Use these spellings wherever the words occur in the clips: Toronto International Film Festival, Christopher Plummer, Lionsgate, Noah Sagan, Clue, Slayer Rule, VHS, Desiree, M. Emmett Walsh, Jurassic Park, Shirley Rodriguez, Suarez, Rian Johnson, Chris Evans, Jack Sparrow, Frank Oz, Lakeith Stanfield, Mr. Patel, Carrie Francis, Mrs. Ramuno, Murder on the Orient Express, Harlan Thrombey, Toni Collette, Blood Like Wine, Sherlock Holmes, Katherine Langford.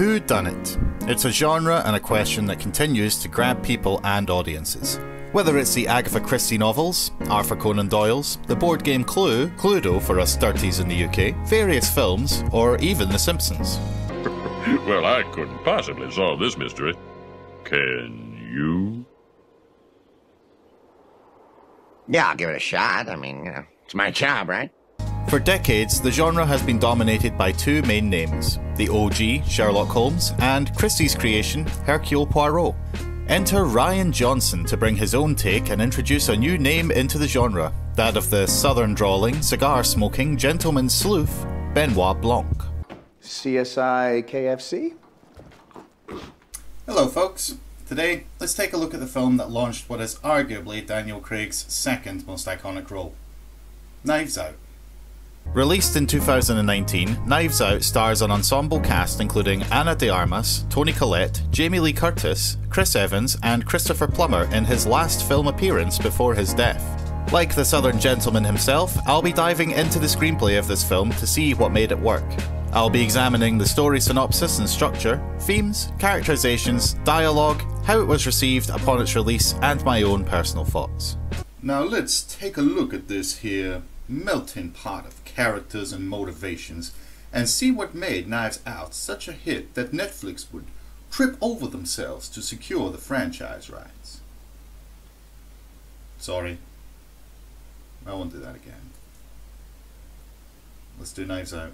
whodunit. It's a genre and a question that continues to grab people and audiences. Whether it's the Agatha Christie novels, Arthur Conan Doyle's, the board game Clue, Cluedo for us 30s in the UK, various films, or even The Simpsons. Well, I couldn't possibly solve this mystery. Can you? Yeah, I'll give it a shot. I mean, you know, it's my job, right? For decades, the genre has been dominated by two main names, the OG, Sherlock Holmes, and Christie's creation, Hercule Poirot. Enter Rian Johnson to bring his own take and introduce a new name into the genre, that of the southern drawling, cigar-smoking, gentleman sleuth, Benoit Blanc. CSI KFC? Hello folks. Today, let's take a look at the film that launched what is arguably Daniel Craig's second most iconic role, Knives Out. Released in 2019, Knives Out stars an ensemble cast including Ana de Armas, Toni Collette, Jamie Lee Curtis, Chris Evans and Christopher Plummer in his last film appearance before his death. Like the southern gentleman himself, I'll be diving into the screenplay of this film to see what made it work. I'll be examining the story synopsis and structure, themes, characterizations, dialogue, how it was received upon its release and my own personal thoughts. Now let's take a look at this here melting pot of characters and motivations and see what made Knives Out such a hit that Netflix would trip over themselves to secure the franchise rights. Sorry, I won't do that again. Let's do Knives Out.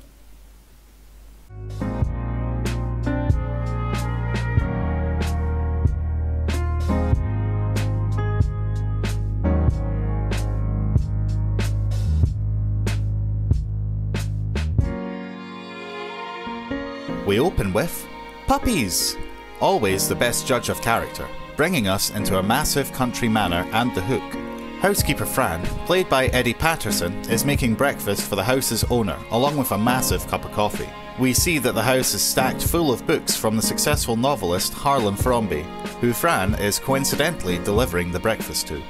We open with puppies, always the best judge of character, bringing us into a massive country manor and The Hook. Housekeeper Fran, played by Edi Patterson, is making breakfast for the house's owner, along with a massive cup of coffee. We see that the house is stacked full of books from the successful novelist Harlan Thrombey, who Fran is coincidentally delivering the breakfast to.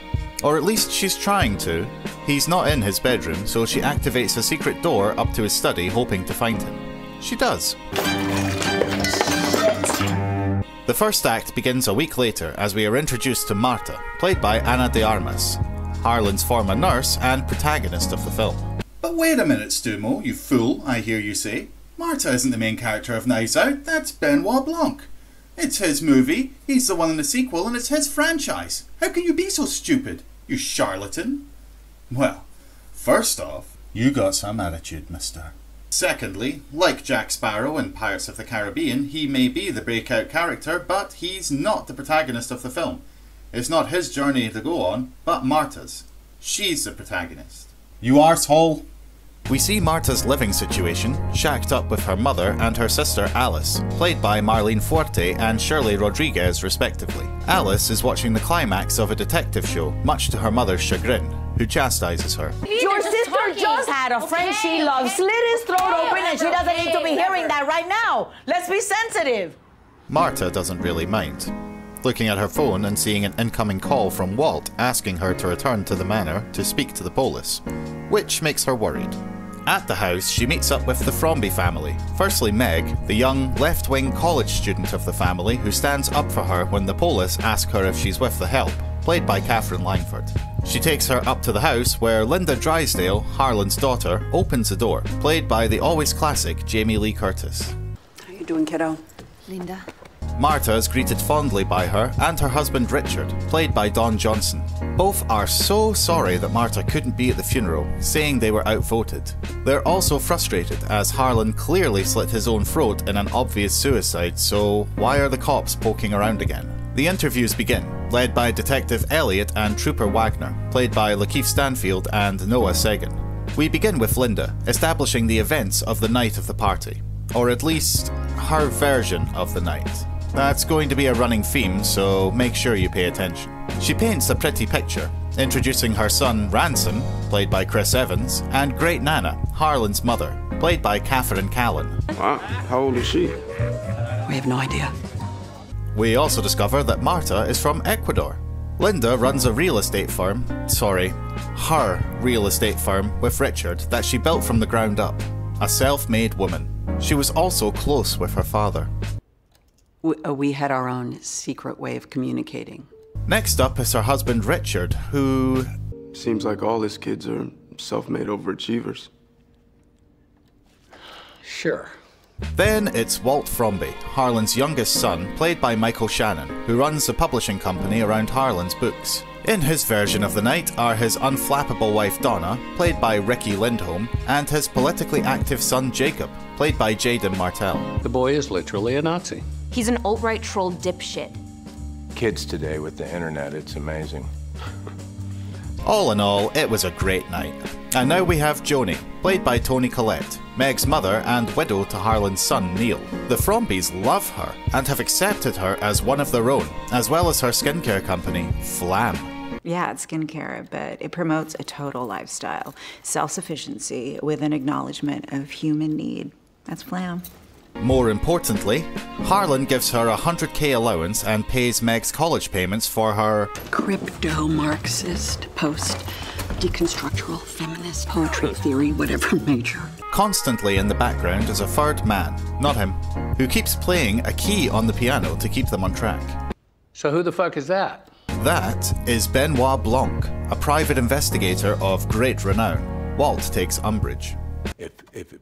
Or at least she's trying to. He's not in his bedroom, so she activates a secret door up to his study hoping to find him. She does. The first act begins a week later as we are introduced to Marta, played by Ana de Armas, Harlan's former nurse and protagonist of the film. But wait a minute, Stumo, you fool, I hear you say. Marta isn't the main character of Knives Out, that's Benoit Blanc. It's his movie, he's the one in the sequel, and it's his franchise. How can you be so stupid, you charlatan? Well, first off, you got some attitude, mister. Secondly, like Jack Sparrow in Pirates of the Caribbean, he may be the breakout character, but he's not the protagonist of the film. It's not his journey to go on, but Marta's. She's the protagonist. You arsehole! We see Marta's living situation, shacked up with her mother and her sister Alice, played by Marlene Forte and Shirley Rodriguez respectively. Alice is watching the climax of a detective show, much to her mother's chagrin, who chastises her. Your sister just had a friend she loves slit his throat open and she doesn't need to be hearing that right now. Let's be sensitive. Marta doesn't really mind. Looking at her phone and seeing an incoming call from Walt asking her to return to the manor to speak to the police, which makes her worried. At the house, she meets up with the Thrombey family. Firstly Meg, the young, left-wing college student of the family who stands up for her when the police ask her if she's with the help, played by Katherine Langford. She takes her up to the house where Linda Drysdale, Harlan's daughter, opens the door, played by the always classic Jamie Lee Curtis. How you doing, kiddo? Linda. Marta is greeted fondly by her and her husband Richard, played by Don Johnson. Both are so sorry that Marta couldn't be at the funeral, saying they were outvoted. They're also frustrated as Harlan clearly slit his own throat in an obvious suicide, so why are the cops poking around again? The interviews begin, led by Detective Elliot and Trooper Wagner, played by Lakeith Stanfield and Noah Sagan. We begin with Linda, establishing the events of the night of the party, or at least her version of the night. That's going to be a running theme, so make sure you pay attention. She paints a pretty picture, introducing her son Ransom, played by Chris Evans, and Great Nana, Harlan's mother, played by Katherine Callan. Wow, how old is she? We have no idea. We also discover that Marta is from Ecuador. Linda runs a real estate firm, her real estate firm with Richard that she built from the ground up. A self-made woman. She was also close with her father. We had our own secret way of communicating. Next up is her husband, Richard, who... Seems like all his kids are self-made overachievers. Sure. Then it's Walt Thrombey, Harlan's youngest son, played by Michael Shannon, who runs the publishing company around Harlan's books. In his version of the night are his unflappable wife Donna, played by Ricky Lindholm, and his politically active son Jacob, played by Jaden Martell. The boy is literally a Nazi. He's an alt-right troll dipshit. Kids today with the internet, it's amazing. All in all, it was a great night. And now we have Joni, played by Toni Collette, Meg's mother and widow to Harlan's son, Neil. The Thrombeys love her and have accepted her as one of their own, as well as her skincare company, Flam. Yeah, it's skincare, but it promotes a total lifestyle, self-sufficiency with an acknowledgement of human need. That's Flam. More importantly, Harlan gives her a $100K allowance and pays Meg's college payments for her crypto-Marxist post. Deconstructural, feminist, poetry, theory, whatever major. Constantly in the background is a third man, not him, who keeps playing a key on the piano to keep them on track. So who the fuck is that? That is Benoit Blanc, a private investigator of great renown. Walt takes umbrage. If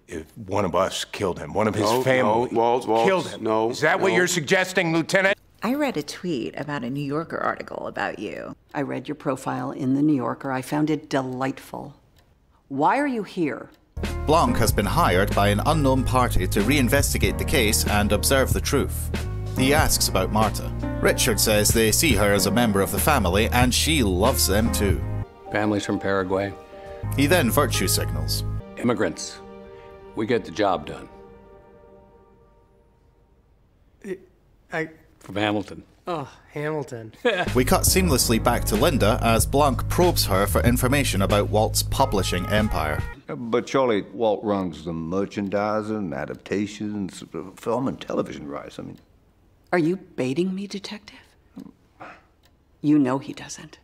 one of us killed him, one of his family killed him. No, is that what you're suggesting, Lieutenant? I read a tweet about a New Yorker article about you. I read your profile in The New Yorker. I found it delightful. Why are you here? Blanc has been hired by an unknown party to reinvestigate the case and observe the truth. He asks about Marta. Richard says they see her as a member of the family and she loves them too. Family's from Paraguay. He then virtue signals. Immigrants. We get the job done. From Hamilton. Oh, Hamilton. We cut seamlessly back to Linda as Blanc probes her for information about Walt's publishing empire. But surely Walt runs the merchandising, adaptations, film and television rights, I mean. Are you baiting me, Detective? You know he doesn't.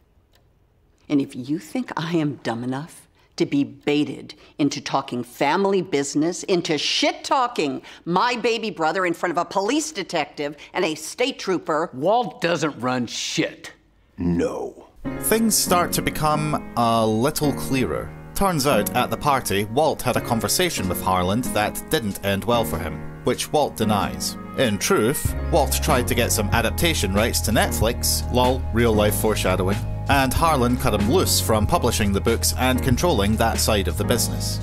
And if you think I am dumb enough to be baited into talking family business, into shit-talking my baby brother in front of a police detective and a state trooper. Walt doesn't run shit. No. Things start to become a little clearer. Turns out at the party, Walt had a conversation with Harlan that didn't end well for him, which Walt denies. In truth, Walt tried to get some adaptation rights to Netflix, lol, real-life foreshadowing, and Harlan cut him loose from publishing the books and controlling that side of the business.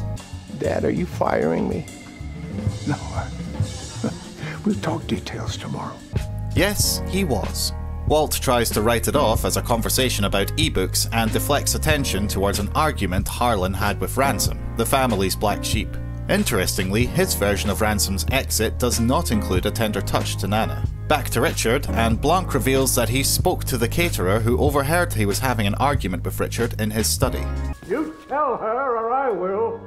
Dad, are you firing me? No, we'll talk details tomorrow. Yes, he was. Walt tries to write it off as a conversation about e-books and deflects attention towards an argument Harlan had with Ransom, the family's black sheep. Interestingly, his version of Ransom's exit does not include a tender touch to Nana. Back to Richard, and Blanc reveals that he spoke to the caterer who overheard he was having an argument with Richard in his study. You tell her or I will!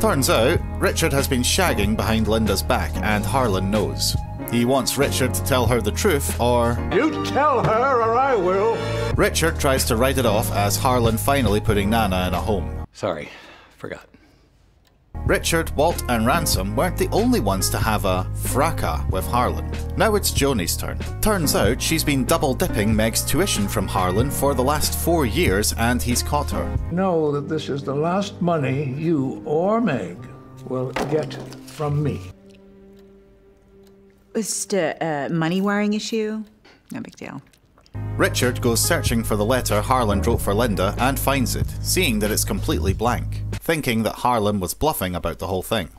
Turns out, Richard has been shagging behind Linda's back, and Harlan knows. He wants Richard to tell her the truth, or... You tell her or I will! Richard tries to write it off as Harlan finally putting Nana in a home. Sorry, forgot. Richard, Walt and Ransom weren't the only ones to have a fracas with Harlan. Now it's Joni's turn. Turns out she's been double-dipping Meg's tuition from Harlan for the last 4 years and he's caught her. Know that this is the last money you or Meg will get from me. Just a money-wiring issue? No big deal. Richard goes searching for the letter Harlan wrote for Linda and finds it, seeing that it's completely blank, thinking that Harlan was bluffing about the whole thing.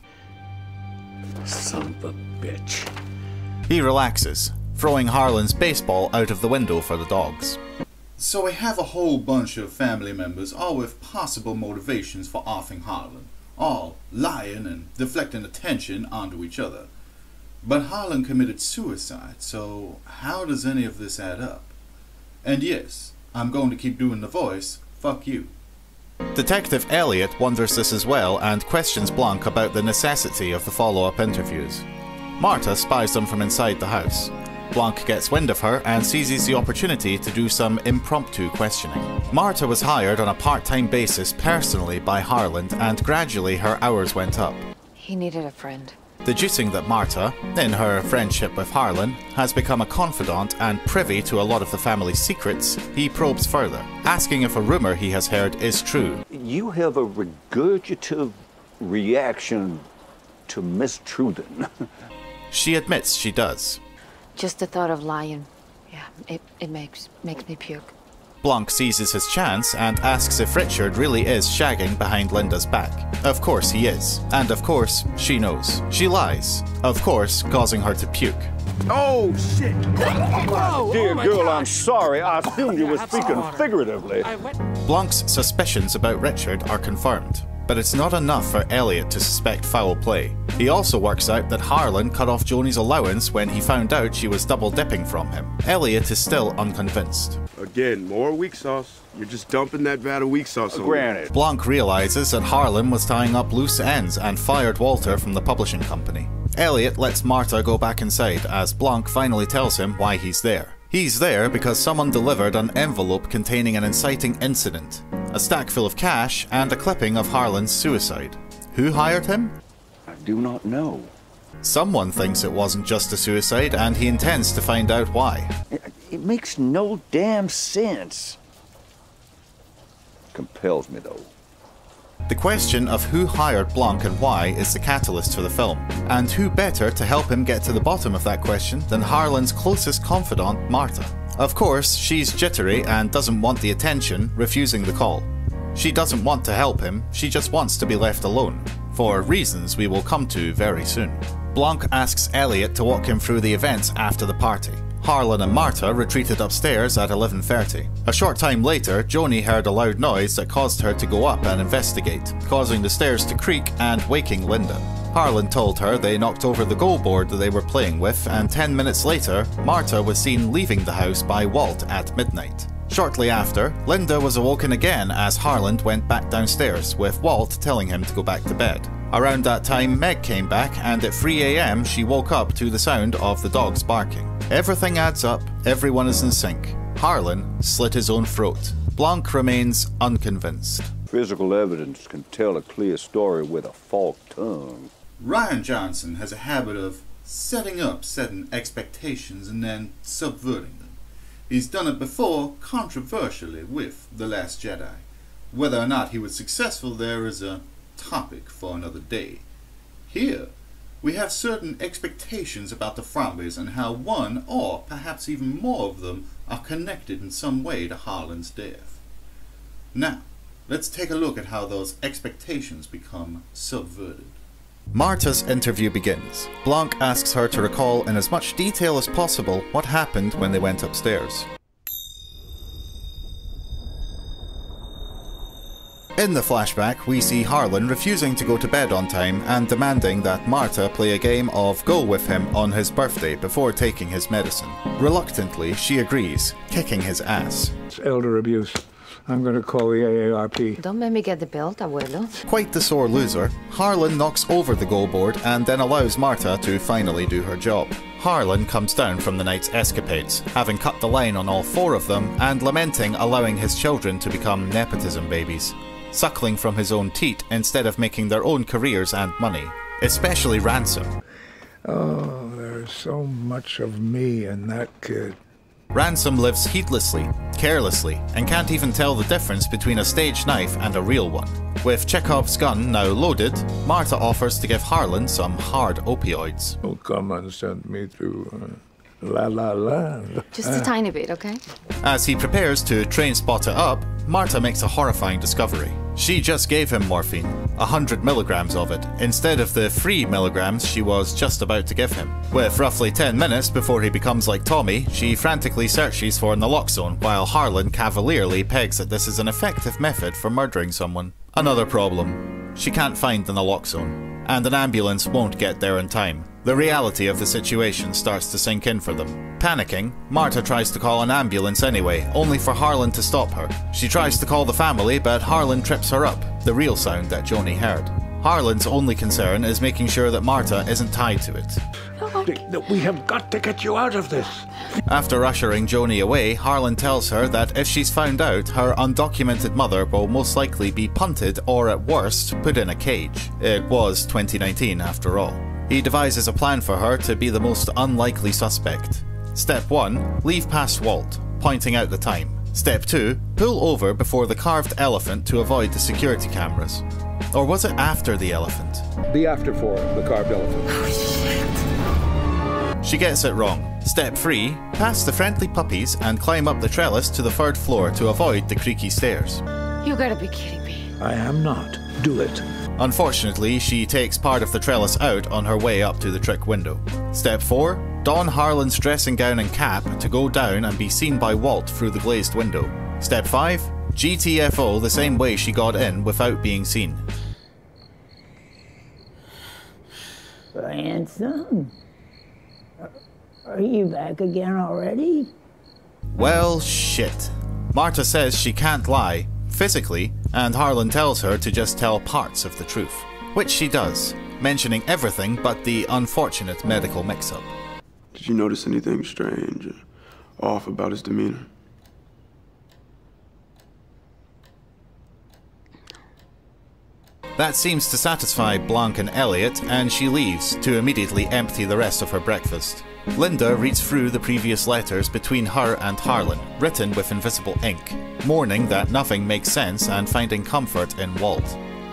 Son of a bitch. He relaxes, throwing Harlan's baseball out of the window for the dogs. So I have a whole bunch of family members, all with possible motivations for offing Harlan, all lying and deflecting attention onto each other. But Harlan committed suicide, so how does any of this add up? And yes, I'm going to keep doing the voice, fuck you. Detective Elliot wonders this as well and questions Blanc about the necessity of the follow-up interviews. Marta spies them from inside the house. Blanc gets wind of her and seizes the opportunity to do some impromptu questioning. Marta was hired on a part-time basis personally by Harlan and gradually her hours went up. He needed a friend. deducing that Marta, in her friendship with Harlan, has become a confidant and privy to a lot of the family's secrets, he probes further, asking if a rumor he has heard is true. You have a regurgitative reaction to mistruthin'. She admits she does. Just the thought of lying, yeah, it makes me puke. Blanc seizes his chance and asks if Richard really is shagging behind Linda's back. Of course he is, and of course she knows. She lies, of course causing her to puke. Oh shit! Oh, dear girl, I'm sorry, I assumed you were speaking figuratively. Blanc's suspicions about Richard are confirmed, but it's not enough for Elliot to suspect foul play. He also works out that Harlan cut off Joni's allowance when he found out she was double-dipping from him. Elliot is still unconvinced. Again, more weak sauce. You're just dumping that vat of weak sauce on granite. Blanc realizes that Harlan was tying up loose ends and fired Walter from the publishing company. Elliot lets Marta go back inside as Blanc finally tells him why he's there. He's there because someone delivered an envelope containing an inciting incident, a stack full of cash, and a clipping of Harlan's suicide. Who hired him? I do not know. Someone thinks it wasn't just a suicide, and he intends to find out why. It makes no damn sense. Compels me, though. The question of who hired Blanc and why is the catalyst for the film, and who better to help him get to the bottom of that question than Harlan's closest confidant, Marta. Of course, she's jittery and doesn't want the attention, refusing the call. She doesn't want to help him, she just wants to be left alone, for reasons we will come to very soon. Blanc asks Elliot to walk him through the events after the party. Harlan and Marta retreated upstairs at 11:30. A short time later, Joni heard a loud noise that caused her to go up and investigate, causing the stairs to creak and waking Linda. Harlan told her they knocked over the goal board that they were playing with, and 10 minutes later, Marta was seen leaving the house by Walt at midnight. Shortly after, Linda was awoken again as Harlan went back downstairs, with Walt telling him to go back to bed. Around that time, Meg came back, and at 3 AM she woke up to the sound of the dogs barking. Everything adds up, everyone is in sync. Harlan slit his own throat. Blanc remains unconvinced. Physical evidence can tell a clear story with a forked tongue. Rian Johnson has a habit of setting up certain expectations and then subverting them. He's done it before, controversially, with The Last Jedi. Whether or not he was successful there is a topic for another day. Here, we have certain expectations about the Thrombys and how one, or perhaps even more of them, are connected in some way to Harlan's death. Now, let's take a look at how those expectations become subverted. Marta's interview begins. Blanc asks her to recall in as much detail as possible what happened when they went upstairs. In the flashback, we see Harlan refusing to go to bed on time and demanding that Marta play a game of Go with him on his birthday before taking his medicine. Reluctantly, she agrees, kicking his ass. It's elder abuse. I'm going to call the AARP. Don't make me get the belt, abuelo. Quite the sore loser, Harlan knocks over the goal board and then allows Marta to finally do her job. Harlan comes down from the night's escapades, having cut the line on all four of them and lamenting allowing his children to become nepotism babies, suckling from his own teat instead of making their own careers and money, especially Ransom. Oh, there's so much of me in that kid. Ransom lives heedlessly, carelessly, and can't even tell the difference between a stage knife and a real one. With Chekhov's gun now loaded, Marta offers to give Harlan some hard opioids. Oh, come and send me through. La la la. Just a tiny bit, okay? As he prepares to train spot it up, Marta makes a horrifying discovery. She just gave him morphine, 100 milligrams of it, instead of the 3 milligrams she was just about to give him. With roughly 10 minutes before he becomes like Tommy, she frantically searches for naloxone while Harlan cavalierly pegs that this is an effective method for murdering someone. Another problem, she can't find the naloxone, and an ambulance won't get there in time. The reality of the situation starts to sink in for them. Panicking, Marta tries to call an ambulance anyway, only for Harlan to stop her. She tries to call the family, but Harlan trips her up, the real sound that Joni heard. Harlan's only concern is making sure that Marta isn't tied to it. We have got to get you out of this. After ushering Joni away, Harlan tells her that if she's found out, her undocumented mother will most likely be punted or, at worst, put in a cage. It was 2019 after all. He devises a plan for her to be the most unlikely suspect. Step 1. Leave past Walt, pointing out the time. Step 2. Pull over before the carved elephant to avoid the security cameras. Or was it after the elephant? The after for the carved elephant. Oh shit! She gets it wrong. Step 3. Pass the friendly puppies and climb up the trellis to the third floor to avoid the creaky stairs. You gotta be kidding me. I am not. Do it. Unfortunately, she takes part of the trellis out on her way up to the trick window. Step 4. Don Harlan's dressing gown and cap to go down and be seen by Walt through the glazed window. Step 5. GTFO the same way she got in without being seen. Ransom? Are you back again already? Well, shit. Marta says she can't lie, physically, and Harlan tells her to just tell parts of the truth. Which she does, mentioning everything but the unfortunate medical mix-up. Did you notice anything strange or off about his demeanor? That seems to satisfy Blanc and Elliot, and she leaves to immediately empty the rest of her breakfast. Linda reads through the previous letters between her and Harlan, written with invisible ink, mourning that nothing makes sense and finding comfort in Walt.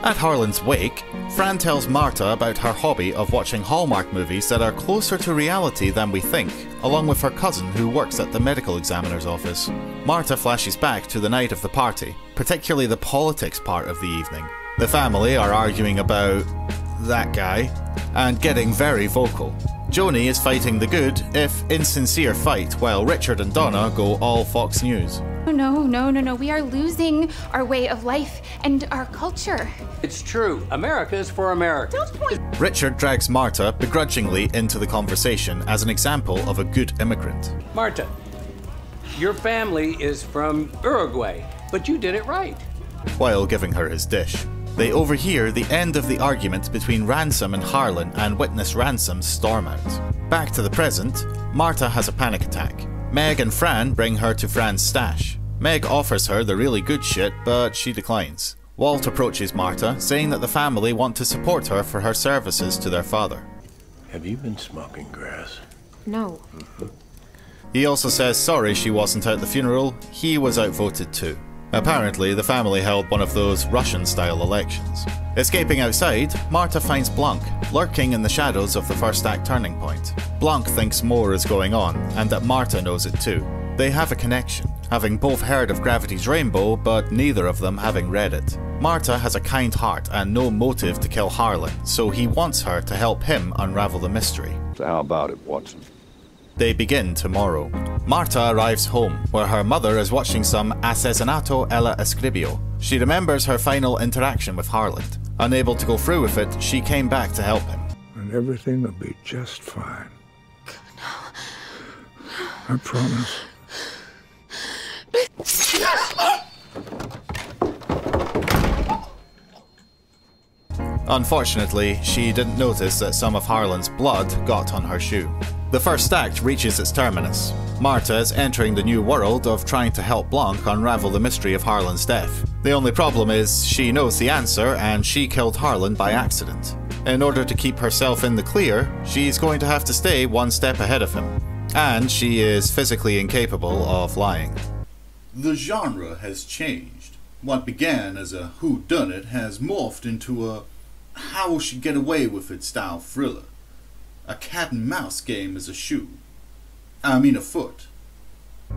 At Harlan's wake, Fran tells Marta about her hobby of watching Hallmark movies that are closer to reality than we think, along with her cousin who works at the medical examiner's office. Marta flashes back to the night of the party, particularly the politics part of the evening. The family are arguing about that guy, and getting very vocal. Joni is fighting the good, if insincere fight, while Richard and Donna go all Fox News. No, we are losing our way of life and our culture. It's true, America is for America. Don't point. Richard drags Marta begrudgingly into the conversation as an example of a good immigrant. Marta, your family is from Uruguay, but you did it right. While giving her his dish. They overhear the end of the argument between Ransom and Harlan and witness Ransom's storm out. Back to the present, Marta has a panic attack. Meg and Fran bring her to Fran's stash. Meg offers her the really good shit, but she declines. Walt approaches Marta, saying that the family want to support her for her services to their father. Have you been smoking grass? No. He also says sorry she wasn't at the funeral, he was outvoted too. Apparently, the family held one of those Russian-style elections. Escaping outside, Marta finds Blanc, lurking in the shadows of the first act turning point. Blanc thinks more is going on, and that Marta knows it too. They have a connection, having both heard of Gravity's Rainbow, but neither of them having read it. Marta has a kind heart and no motive to kill Harlan, so he wants her to help him unravel the mystery. So how about it, Watson? They begin tomorrow. Marta arrives home, where her mother is watching some Asesinato ella Escribio. She remembers her final interaction with Harlan. Unable to go through with it, she came back to help him. And everything will be just fine. No. I promise. Unfortunately, she didn't notice that some of Harlan's blood got on her shoe. The first act reaches its terminus. Marta is entering the new world of trying to help Blanc unravel the mystery of Harlan's death. The only problem is she knows the answer and she killed Harlan by accident. In order to keep herself in the clear, she's going to have to stay one step ahead of him. And she is physically incapable of lying. The genre has changed. What began as a whodunit has morphed into a how will she get away with it style thriller. A cat-and-mouse game is a shoe. I mean a foot.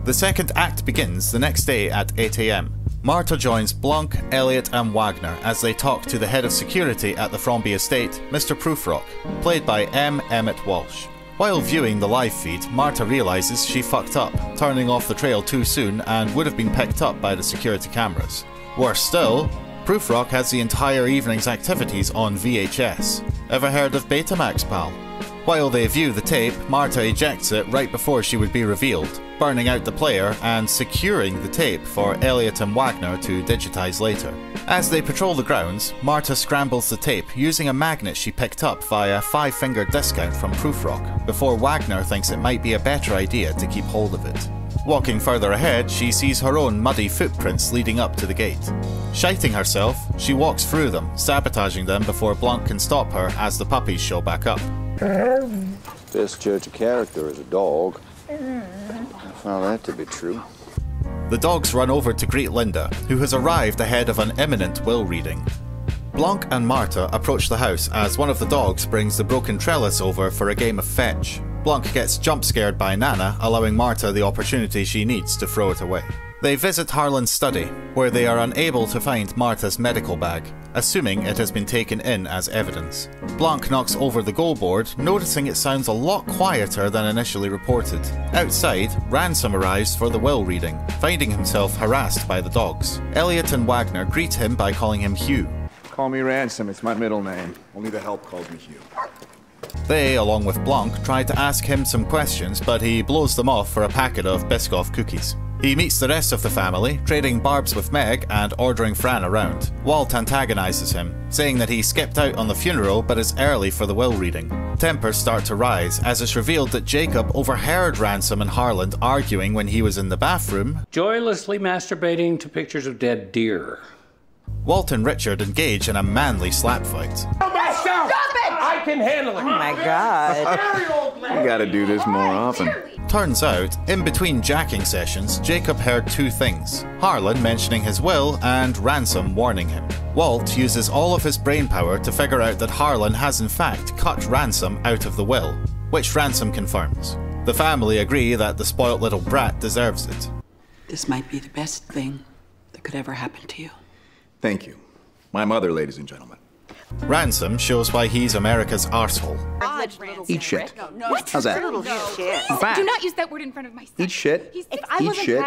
The second act begins the next day at 8 AM. Marta joins Blanc, Elliot and Wagner as they talk to the head of security at the Thrombey estate, Mr. Proofrock, played by M. Emmett Walsh. While viewing the live feed, Marta realises she fucked up, turning off the trail too soon and would have been picked up by the security cameras. Worse still, Proofrock has the entire evening's activities on VHS. Ever heard of Betamax, pal? While they view the tape, Marta ejects it right before she would be revealed, burning out the player and securing the tape for Elliot and Wagner to digitize later. As they patrol the grounds, Marta scrambles the tape using a magnet she picked up via 5-finger discount from Proofrock, before Wagner thinks it might be a better idea to keep hold of it. Walking further ahead, she sees her own muddy footprints leading up to the gate. Shiting herself, she walks through them, sabotaging them before Blanc can stop her as the puppies show back up. Best judge of character is a dog. I found that to be true. The dogs run over to greet Linda, who has arrived ahead of an imminent will reading. Blanc and Marta approach the house as one of the dogs brings the broken trellis over for a game of fetch. Blanc gets jump-scared by Nana, allowing Marta the opportunity she needs to throw it away. They visit Harlan's study, where they are unable to find Marta's medical bag, assuming it has been taken in as evidence. Blanc knocks over the goal board, noticing it sounds a lot quieter than initially reported. Outside, Ransom arrives for the will reading, finding himself harassed by the dogs. Elliot and Wagner greet him by calling him Hugh. Call me Ransom, it's my middle name. Only the help calls me Hugh. They, along with Blanc, try to ask him some questions, but he blows them off for a packet of Biscoff cookies. He meets the rest of the family, trading barbs with Meg and ordering Fran around. Walt antagonises him, saying that he skipped out on the funeral but is early for the will reading. Tempers start to rise as it's revealed that Jacob overheard Ransom and Harlan arguing when he was in the bathroom, joylessly masturbating to pictures of dead deer. Walt and Richard engage in a manly slap fight. Stop it! I can handle it! Oh my God. You gotta do this more often. Turns out, in between jacking sessions, Jacob heard two things. Harlan mentioning his will and Ransom warning him. Walt uses all of his brain power to figure out that Harlan has in fact cut Ransom out of the will, which Ransom confirms. The family agree that the spoilt little brat deserves it. This might be the best thing that could ever happen to you. Thank you. My mother, ladies and gentlemen. Ransom shows why he's America's arsehole. Eat shit. What? How's that? No. Do not use that word in front of my son. Eat shit. Eat shit.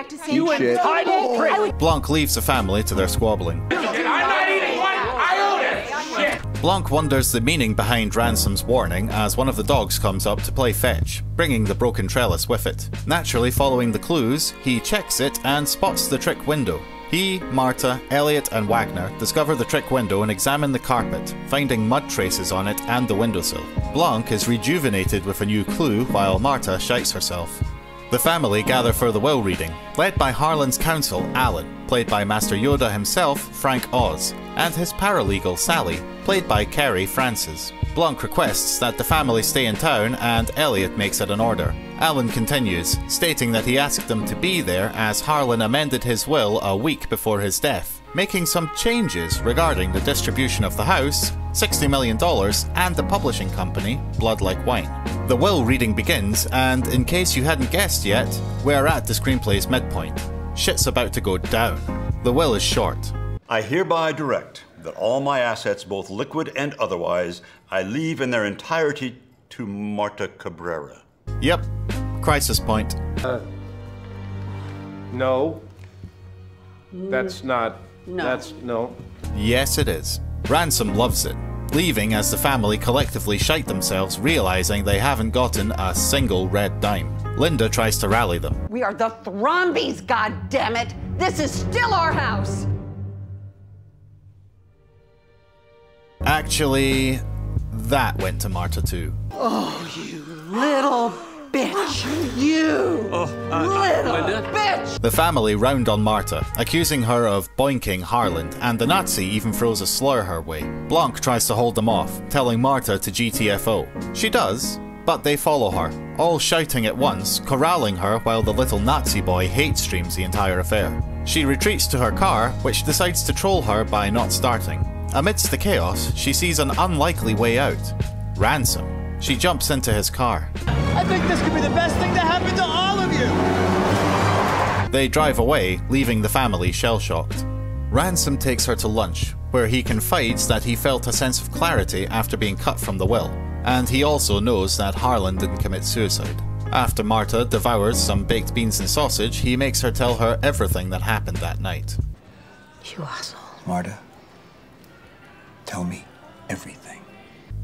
Blanc leaves the family to their squabbling. I'm not eating one iota. Shit. Blanc wonders the meaning behind Ransom's warning as one of the dogs comes up to play fetch, bringing the broken trellis with it. Naturally following the clues, he checks it and spots the trick window. He, Marta, Elliot and Wagner discover the trick window and examine the carpet, finding mud traces on it and the windowsill. Blanc is rejuvenated with a new clue while Marta shites herself. The family gather for the will reading, led by Harlan's counsel, Alan, played by Master Yoda himself, Frank Oz, and his paralegal, Sally, played by Carrie Francis. Blanc requests that the family stay in town and Elliot makes it an order. Alan continues, stating that he asked them to be there as Harlan amended his will a week before his death, making some changes regarding the distribution of the house, $60 million, and the publishing company, Blood Like Wine. The will reading begins, and in case you hadn't guessed yet, we're at the screenplay's midpoint. Shit's about to go down. The will is short. I hereby direct that all my assets, both liquid and otherwise, I leave in their entirety to Marta Cabrera. Yep. Crisis point. No. That's not. No. That's no. Yes, it is. Ransom loves it, leaving as the family collectively shite themselves, realizing they haven't gotten a single red dime. Linda tries to rally them. We are the Thrombeys, goddammit! This is still our house! Actually, that went to Marta too. Oh, you little bitch. You little bitch. The family round on Marta, accusing her of boinking Harlan, and the Nazi even throws a slur her way. Blanc tries to hold them off, telling Marta to GTFO. She does, but they follow her, all shouting at once, corralling her while the little Nazi boy hate streams the entire affair. She retreats to her car, which decides to troll her by not starting. Amidst the chaos, she sees an unlikely way out. Ransom. She jumps into his car. I think this could be the best thing that happened to all of you! They drive away, leaving the family shell-shocked. Ransom takes her to lunch, where he confides that he felt a sense of clarity after being cut from the will, and he also knows that Harlan didn't commit suicide. After Marta devours some baked beans and sausage, he makes her tell her everything that happened that night. You asshole. Marta, tell me everything.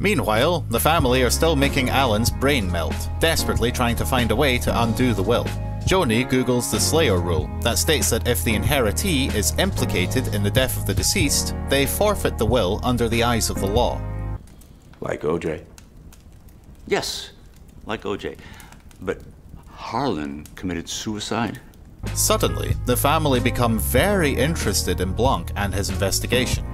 Meanwhile, the family are still making Alan's brain melt, desperately trying to find a way to undo the will. Joni Googles the Slayer rule that states that if the inheritee is implicated in the death of the deceased, they forfeit the will under the eyes of the law. Like OJ. Yes, like OJ. But Harlan committed suicide. Suddenly, the family become very interested in Blanc and his investigation.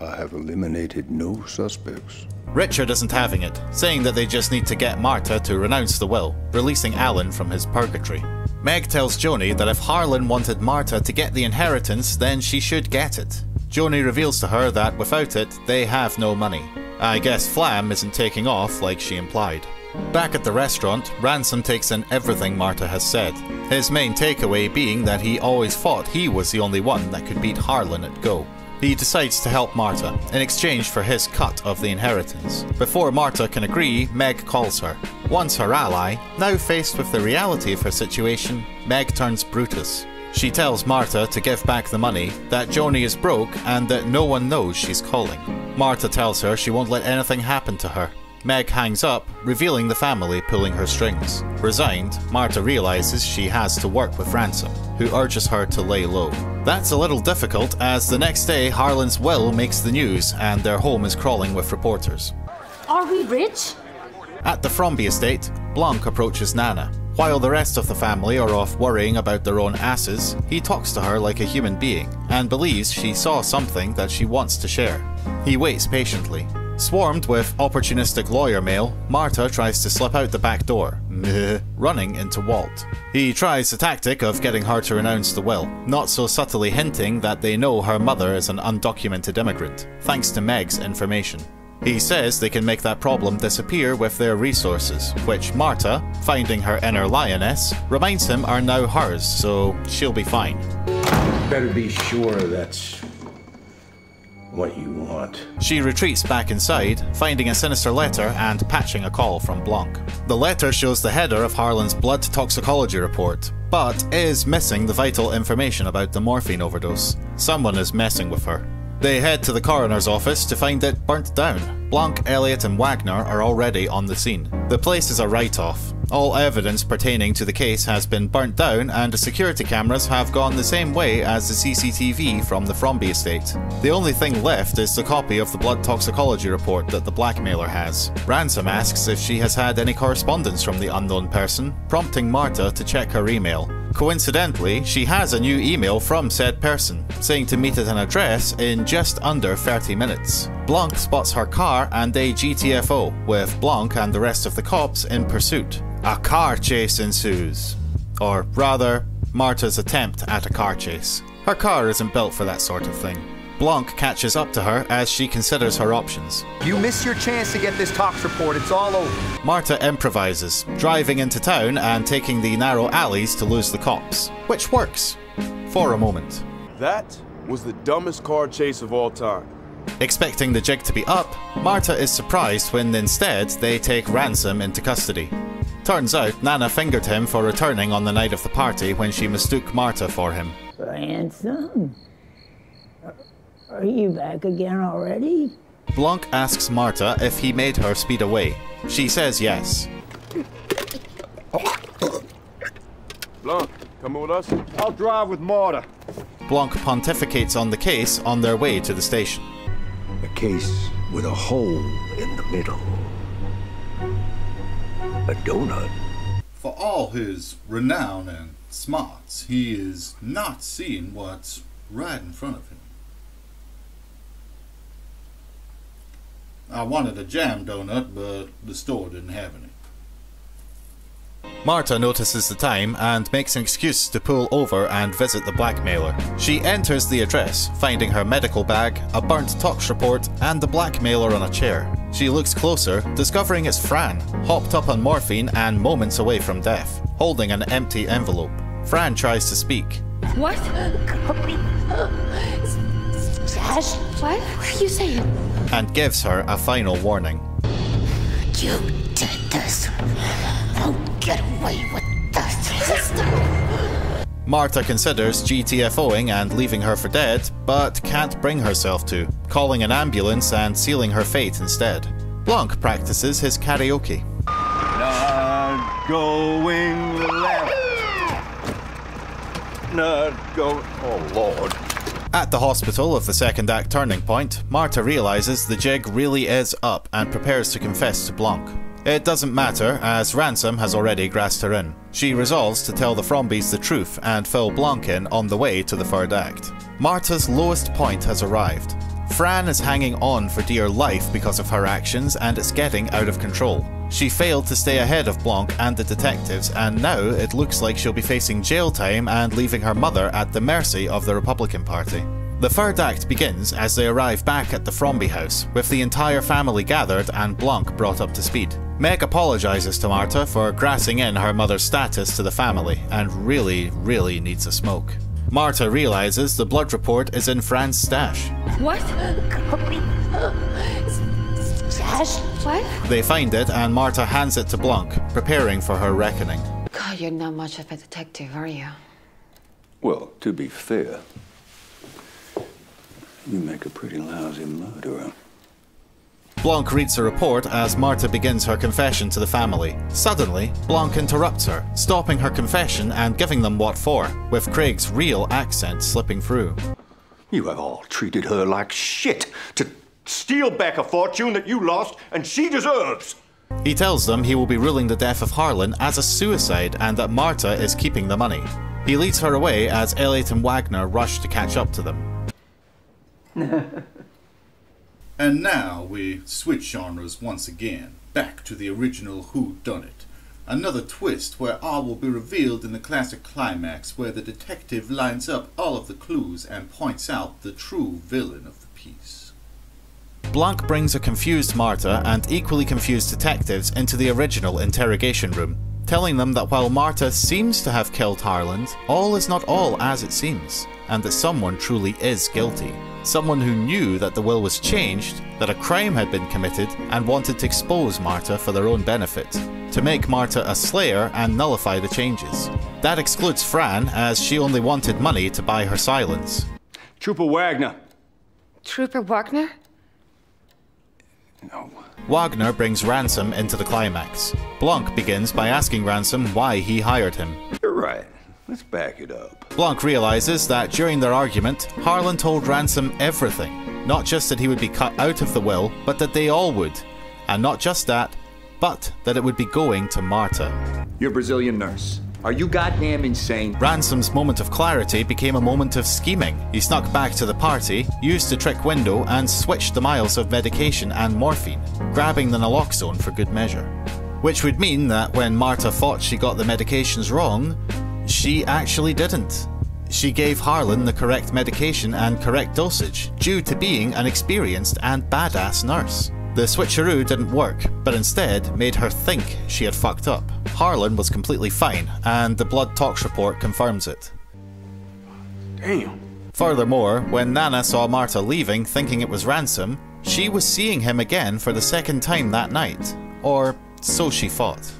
I have eliminated no suspects. Richard isn't having it, saying that they just need to get Marta to renounce the will, releasing Alan from his purgatory. Meg tells Joni that if Harlan wanted Marta to get the inheritance, then she should get it. Joni reveals to her that without it, they have no money. I guess Flam isn't taking off like she implied. Back at the restaurant, Ransom takes in everything Marta has said, his main takeaway being that he always thought he was the only one that could beat Harlan at Go. He decides to help Marta, in exchange for his cut of the inheritance. Before Marta can agree, Meg calls her. Once her ally, now faced with the reality of her situation, Meg turns Brutus. She tells Marta to give back the money, that Joni is broke and that no one knows she's calling. Marta tells her she won't let anything happen to her. Meg hangs up, revealing the family pulling her strings. Resigned, Marta realizes she has to work with Ransom, who urges her to lay low. That's a little difficult, as the next day Harlan's will makes the news and their home is crawling with reporters. Are we rich? At the Thrombey estate, Blanc approaches Nana. While the rest of the family are off worrying about their own asses, he talks to her like a human being and believes she saw something that she wants to share. He waits patiently. Swarmed with opportunistic lawyer mail, Marta tries to slip out the back door, running into Walt. He tries the tactic of getting her to renounce the will, not so subtly hinting that they know her mother is an undocumented immigrant, thanks to Meg's information. He says they can make that problem disappear with their resources, which Marta, finding her inner lioness, reminds him are now hers, so she'll be fine. You better be sure that's what you want. She retreats back inside, finding a sinister letter and patching a call from Blanc. The letter shows the header of Harlan's blood toxicology report, but is missing the vital information about the morphine overdose. Someone is messing with her. They head to the coroner's office to find it burnt down. Blanc, Elliot and Wagner are already on the scene. The place is a write-off. All evidence pertaining to the case has been burnt down and the security cameras have gone the same way as the CCTV from the Thrombey estate. The only thing left is the copy of the blood toxicology report that the blackmailer has. Ransom asks if she has had any correspondence from the unknown person, prompting Marta to check her email. Coincidentally, she has a new email from said person, saying to meet at an address in just under 30 minutes. Blanc spots her car and a GTFO, with Blanc and the rest of the cops in pursuit. A car chase ensues. Or rather, Marta's attempt at a car chase. Her car isn't built for that sort of thing. Blanc catches up to her as she considers her options. You miss your chance to get this tox report, it's all over. Marta improvises, driving into town and taking the narrow alleys to lose the cops, which works. For a moment. That was the dumbest car chase of all time. Expecting the jig to be up, Marta is surprised when instead they take Ransom into custody. Turns out Nana fingered him for returning on the night of the party when she mistook Marta for him. Ransom? Are you back again already? Blanc asks Marta if he made her speed away. She says yes. Blanc, come with us? I'll drive with Marta. Blanc pontificates on the case on their way to the station. A case with a hole in the middle. A donut. For all his renown and smarts, he is not seeing what's right in front of him. I wanted a jam donut, but the store didn't have any. Marta notices the time and makes an excuse to pull over and visit the blackmailer. She enters the address, finding her medical bag, a burnt tox report, and the blackmailer on a chair. She looks closer, discovering it's Fran, hopped up on morphine and moments away from death, holding an empty envelope. Fran tries to speak. What? Sash, what are you saying? And gives her a final warning. You did this. Don't get away with this. Marta considers GTFOing and leaving her for dead, but can't bring herself to, calling an ambulance and sealing her fate instead. Blanc practices his karaoke. Not going left. Not going... Oh, Lord. At the hospital of the second act turning point, Marta realizes the jig really is up and prepares to confess to Blanc. It doesn't matter, as Ransom has already grasped her in. She resolves to tell the Thrombeys the truth and fill Blanc in on the way to the third act. Marta's lowest point has arrived. Fran is hanging on for dear life because of her actions, and it's getting out of control. She failed to stay ahead of Blanc and the detectives, and now it looks like she'll be facing jail time and leaving her mother at the mercy of the Republican Party. The third act begins as they arrive back at the Thrombey house, with the entire family gathered and Blanc brought up to speed. Meg apologises to Marta for grassing in her mother's status to the family, and really, really needs a smoke. Marta realises the blood report is in Fran's stash. What? Stash? What? They find it and Marta hands it to Blanc, preparing for her reckoning. God, you're not much of a detective, are you? Well, to be fair, you make a pretty lousy murderer. Blanc reads the report as Marta begins her confession to the family. Suddenly, Blanc interrupts her, stopping her confession and giving them what for, with Craig's real accent slipping through. You have all treated her like shit, to steal back a fortune that you lost and she deserves. He tells them he will be ruling the death of Harlan as a suicide and that Marta is keeping the money. He leads her away as Elliot and Wagner rush to catch up to them. And now we switch genres once again, back to the original whodunit. Another twist where all will be revealed in the classic climax where the detective lines up all of the clues and points out the true villain of the piece. Blanc brings a confused Marta and equally confused detectives into the original interrogation room, telling them that while Marta seems to have killed Harlan, all is not all as it seems, and that someone truly is guilty. Someone who knew that the will was changed, that a crime had been committed, and wanted to expose Marta for their own benefit, to make Marta a slayer and nullify the changes. That excludes Fran, as she only wanted money to buy her silence. Trooper Wagner. Trooper Wagner? No. Wagner brings Ransom into the climax. Blanc begins by asking Ransom why he hired him. You're right. Let's back it up. Blanc realizes that during their argument, Harlan told Ransom everything. Not just that he would be cut out of the will, but that they all would. And not just that, but that it would be going to Marta. You're a Brazilian nurse. Are you goddamn insane? Ransom's moment of clarity became a moment of scheming. He snuck back to the party, used the trick window, and switched the miles of medication and morphine, grabbing the naloxone for good measure. Which would mean that when Marta thought she got the medications wrong, she actually didn't. She gave Harlan the correct medication and correct dosage, due to being an experienced and badass nurse. The switcheroo didn't work, but instead made her think she had fucked up. Harlan was completely fine, and the blood tox report confirms it. Damn. Furthermore, when Nana saw Marta leaving thinking it was Ransom, she was seeing him again for the second time that night. Or so she thought.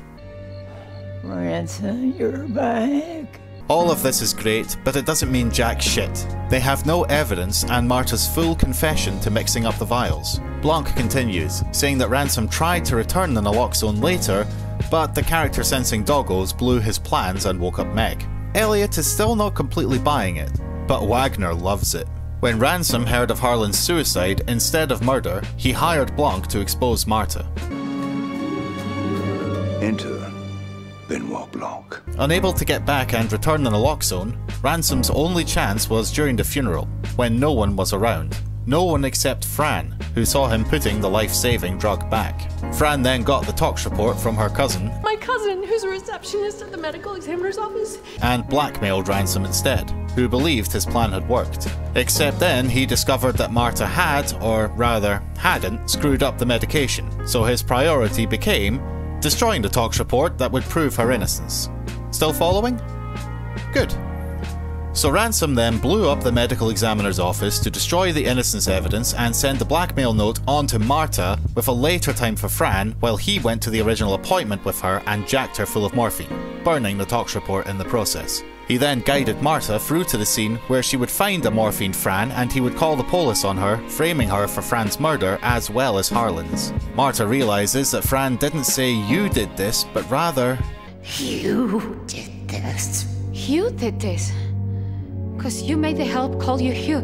Ransom, you're back. All of this is great, but it doesn't mean jack shit. They have no evidence and Marta's full confession to mixing up the vials. Blanc continues, saying that Ransom tried to return the naloxone later, but the character sensing doggos blew his plans and woke up Meg. Elliot is still not completely buying it, but Wagner loves it. When Ransom heard of Harlan's suicide instead of murder, he hired Blanc to expose Marta. Enter Benoit Blanc. Unable to get back and return the naloxone, Ransom's only chance was during the funeral, when no one was around. No one except Fran, who saw him putting the life-saving drug back. Fran then got the tox report from her cousin. My cousin, who's a receptionist at the medical examiner's office. And blackmailed Ransom instead, who believed his plan had worked. Except then he discovered that Marta had, or rather hadn't, screwed up the medication, so his priority became destroying the tox report that would prove her innocence. Still following? Good. So Ransom then blew up the medical examiner's office to destroy the innocence evidence and send the blackmail note on to Marta with a later time for Fran, while he went to the original appointment with her and jacked her full of morphine, burning the tox report in the process. He then guided Marta through to the scene where she would find a morphine Fran and he would call the police on her, framing her for Fran's murder as well as Harlan's. Marta realizes that Fran didn't say you did this, but rather you did this. You did this? Cause you made the help call you Hugh.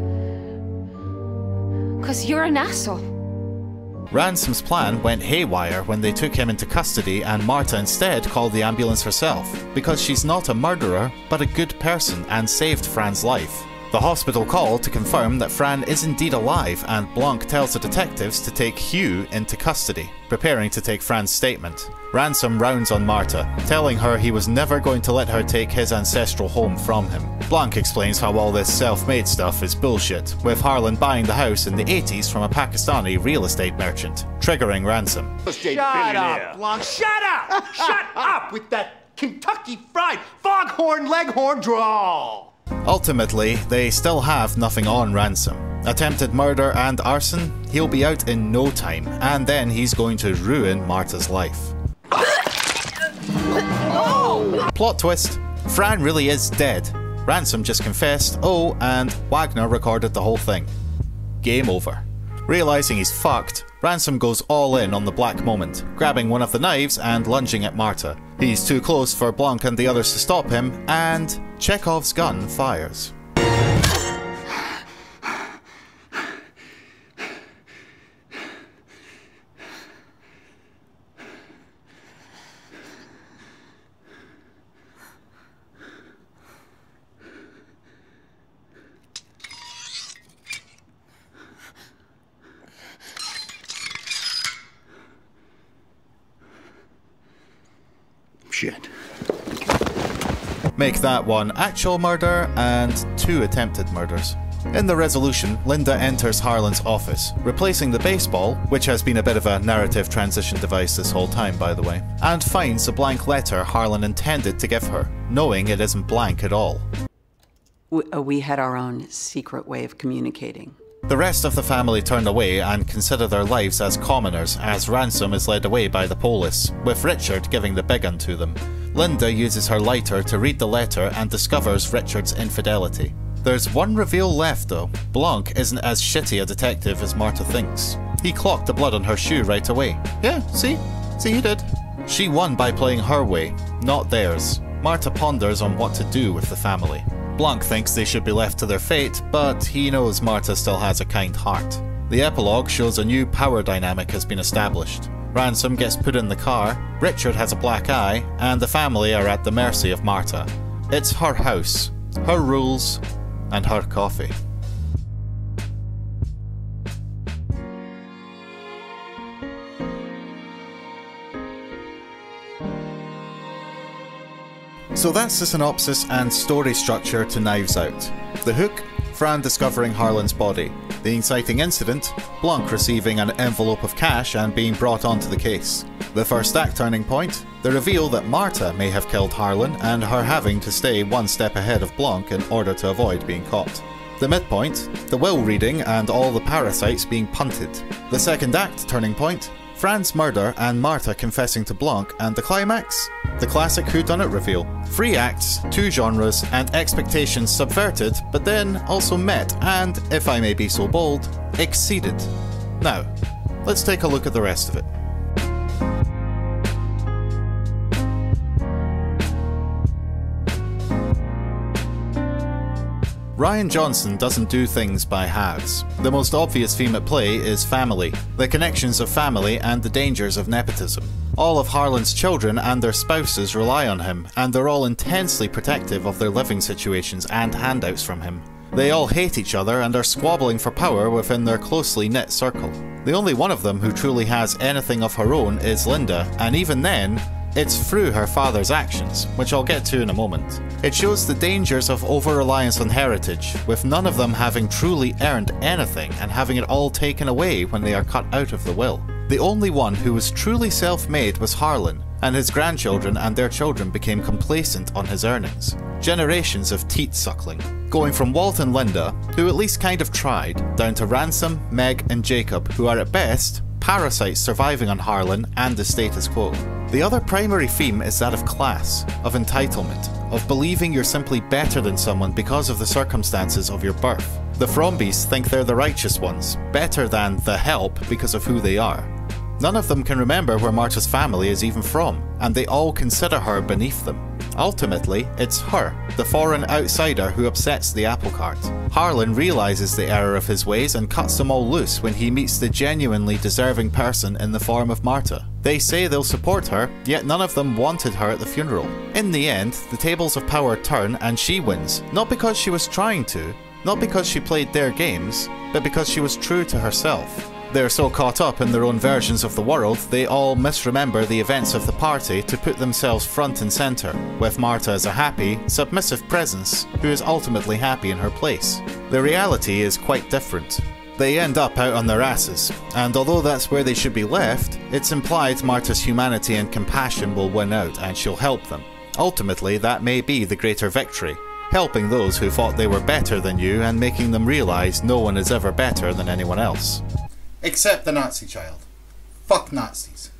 Cause you're an asshole. Ransom's plan went haywire when they took him into custody and Marta instead called the ambulance herself, because she's not a murderer, but a good person and saved Fran's life. The hospital call to confirm that Fran is indeed alive, and Blanc tells the detectives to take Hugh into custody, preparing to take Fran's statement. Ransom rounds on Marta, telling her he was never going to let her take his ancestral home from him. Blanc explains how all this self-made stuff is bullshit, with Harlan buying the house in the 80s from a Pakistani real estate merchant, triggering Ransom. Shut up, Blanc, shut up! Shut up with that Kentucky Fried Foghorn Leghorn drawl! Ultimately, they still have nothing on Ransom. Attempted murder and arson, he'll be out in no time, and then he's going to ruin Marta's life. Oh. Plot twist, Fran really is dead. Ransom just confessed, oh, and Wagner recorded the whole thing. Game over. Realizing he's fucked, Ransom goes all in on the black moment, grabbing one of the knives and lunging at Marta. He's too close for Blanc and the others to stop him, and Chekhov's gun fires. Shit. Make that one actual murder and 2 attempted murders. In the resolution, Linda enters Harlan's office, replacing the baseball, which has been a bit of a narrative transition device this whole time, by the way, and finds a blank letter Harlan intended to give her, knowing it isn't blank at all. We had our own secret way of communicating. The rest of the family turn away and consider their lives as commoners as Ransom is led away by the police, with Richard giving the big un to them. Linda uses her lighter to read the letter and discovers Richard's infidelity. There's one reveal left though. Blanc isn't as shitty a detective as Marta thinks. He clocked the blood on her shoe right away. Yeah, see, he did. She won by playing her way, not theirs. Marta ponders on what to do with the family. Blanc thinks they should be left to their fate, but he knows Marta still has a kind heart. The epilogue shows a new power dynamic has been established. Ransom gets put in the car, Richard has a black eye, and the family are at the mercy of Marta. It's her house, her rules, and her coffee. So that's the synopsis and story structure to Knives Out. The hook, Fran discovering Harlan's body. The inciting incident, Blanc receiving an envelope of cash and being brought onto the case. The first act turning point, the reveal that Marta may have killed Harlan and her having to stay one step ahead of Blanc in order to avoid being caught. The midpoint, the will reading and all the parasites being punted. The second act turning point, Fran's murder and Marta confessing to Blanc, and the climax? The classic whodunit reveal. 3 acts, 2 genres, and expectations subverted, but then also met and, if I may be so bold, exceeded. Now, let's take a look at the rest of it. Rian Johnson doesn't do things by halves. The most obvious theme at play is family, the connections of family and the dangers of nepotism. All of Harlan's children and their spouses rely on him, and they're all intensely protective of their living situations and handouts from him. They all hate each other and are squabbling for power within their closely knit circle. The only one of them who truly has anything of her own is Linda, and even then, it's through her father's actions, which I'll get to in a moment. It shows the dangers of over-reliance on heritage, with none of them having truly earned anything and having it all taken away when they are cut out of the will. The only one who was truly self-made was Harlan, and his grandchildren and their children became complacent on his earnings. Generations of teat-suckling. Going from Walt and Linda, who at least kind of tried, down to Ransom, Meg and Jacob, who are at best parasites surviving on Harlan and the status quo. The other primary theme is that of class, of entitlement, of believing you're simply better than someone because of the circumstances of your birth. The Thrombeys think they're the righteous ones, better than the help because of who they are. None of them can remember where Marta's family is even from, and they all consider her beneath them. Ultimately, it's her, the foreign outsider, who upsets the apple cart. Harlan realizes the error of his ways and cuts them all loose when he meets the genuinely deserving person in the form of Marta. They say they'll support her, yet none of them wanted her at the funeral. In the end, the tables of power turn and she wins, not because she was trying to, not because she played their games, but because she was true to herself. They're so caught up in their own versions of the world, they all misremember the events of the party to put themselves front and centre, with Marta as a happy, submissive presence who is ultimately happy in her place. The reality is quite different. They end up out on their asses, and although that's where they should be left, it's implied Marta's humanity and compassion will win out and she'll help them. Ultimately, that may be the greater victory. Helping those who thought they were better than you and making them realise no one is ever better than anyone else. Except the Nazi child. Fuck Nazis.